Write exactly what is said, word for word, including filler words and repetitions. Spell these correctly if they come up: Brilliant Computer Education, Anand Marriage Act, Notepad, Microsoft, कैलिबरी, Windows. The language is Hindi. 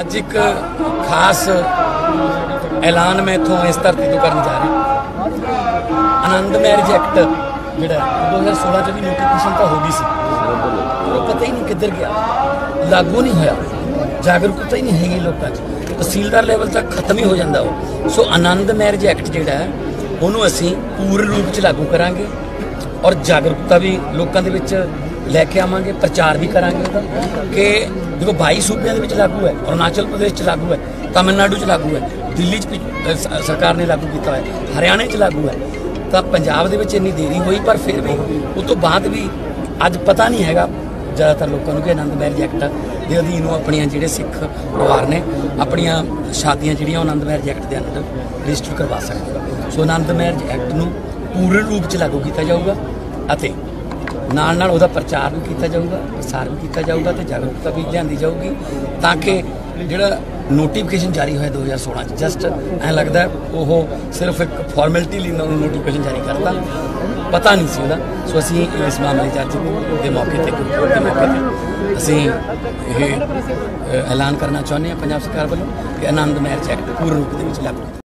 आज एक खास ऐलान में इतों इस धरती तो करने जा रहे आनंद मैरिज एक्ट जोड़ा दो हज़ार सोलह भी नोटिफिकेशन तो हो गई सी, पता ही नहीं किधर गया, लागू नहीं होया, जागरूकता ही नहीं है लोगों, तहसीलदार लेवल तक खत्म ही हो जाता वो। सो आनंद मैरिज एक्ट जोड़ा है उन्होंने असी पूर्ण रूप से लागू करा और जागरूकता भी लोगों के लैके आवेंगे, प्रचार भी करा कि देखो बाई सूबे लागू है, अरुणाचल प्रदेश लागू है, तमिलनाडु लागू है, दिल्ली सरकार ने लागू किया है, हरियाणा लागू है, तो पंजाब दे विच इन्नी देरी हुई पर फिर भी उस तो बाद भी अज पता नहीं है ज़्यादातर लोगों को कि आनंद मैरिज एक्ट के अधीन अपनिया जोड़े सिख परिवार ने अपनिया शादियाँ जोड़ियाँ आनंद मैरिज एक्ट के अंदर रजिस्टर करवा सकते। सो आनंद मैरिज एक्ट नूं पूर्ण रूप से लागू किया जाऊगा, नाल नाल उहदा प्रचार भी किया जाऊगा, प्रसार भी किया जाऊगा, तो जागरूकता भी लियांदी जाऊगी ताकि जिहड़ा नोटिफिकेशन जारी होया दो हज़ार सोलह जस्ट ऐ लगता है वो सिर्फ एक फॉर्मैलिटी लिए नोटिफिकेशन जारी करता, पता नहीं सी उहदा। सो असीं इस मामले जज के मौके पर मौके पर असीं ये ऐलान करना चाहुंदे हां पंजाब सरकार वालों कि आनंद मैरिज एक्ट पूर्ण रूप में लागू